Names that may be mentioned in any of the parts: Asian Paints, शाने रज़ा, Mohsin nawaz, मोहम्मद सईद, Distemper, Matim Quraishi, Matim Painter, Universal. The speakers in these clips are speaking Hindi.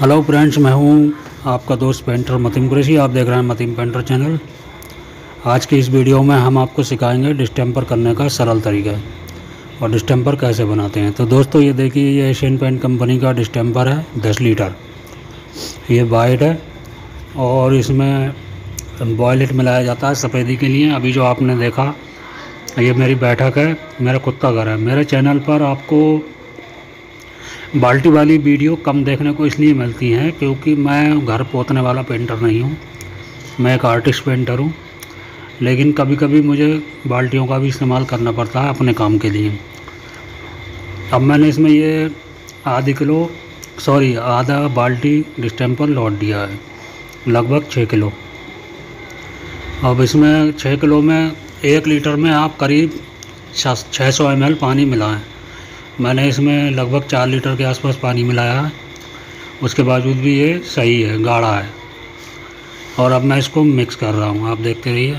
हेलो फ्रेंड्स, मैं हूं आपका दोस्त पेंटर मतिम कुरैशी। आप देख रहे हैं मतिम पेंटर चैनल। आज के इस वीडियो में हम आपको सिखाएंगे डिस्टेंपर करने का सरल तरीका और डिस्टेंपर कैसे बनाते हैं। तो दोस्तों ये देखिए, ये एशियन पेंट कंपनी का डिस्टेंपर है 10 लीटर। ये वाइट है और इसमें वॉयलेट मिलाया जाता है सफ़ेदी के लिए। अभी जो आपने देखा, ये मेरी बैठक है, मेरा कुत्ता घर है। मेरे चैनल पर आपको बाल्टी वाली वीडियो कम देखने को इसलिए मिलती हैं क्योंकि मैं घर पोतने वाला पेंटर नहीं हूँ, मैं एक आर्टिस्ट पेंटर हूँ। लेकिन कभी कभी मुझे बाल्टियों का भी इस्तेमाल करना पड़ता है अपने काम के लिए। अब मैंने इसमें ये आधा बाल्टी डिस्टेंपर लौट दिया है, लगभग 6 किलो। अब इसमें 6 किलो में 1 लीटर में आप करीब 600 ml पानी मिलाएँ। मैंने इसमें लगभग 4 लीटर के आसपास पानी मिलाया है, उसके बावजूद भी ये सही है, गाढ़ा है। और अब मैं इसको मिक्स कर रहा हूँ, आप देखते रहिए।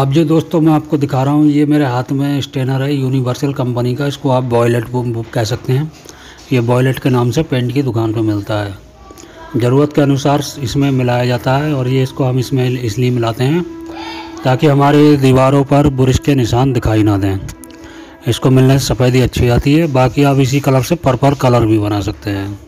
अब जो दोस्तों मैं आपको दिखा रहा हूँ, ये मेरे हाथ में स्टेनर है यूनिवर्सल कंपनी का। इसको आप वॉयलेट बुक कह सकते हैं। ये वॉयलेट के नाम से पेंट की दुकान पर मिलता है। ज़रूरत के अनुसार इसमें मिलाया जाता है और ये इसको हम इसमें इसलिए मिलाते हैं ताकि हमारे दीवारों पर बुरश के निशान दिखाई ना दें। इसको मिलने से सफ़ेदी अच्छी आती है। बाकी आप इसी कलर से पर्पल कलर भी बना सकते हैं।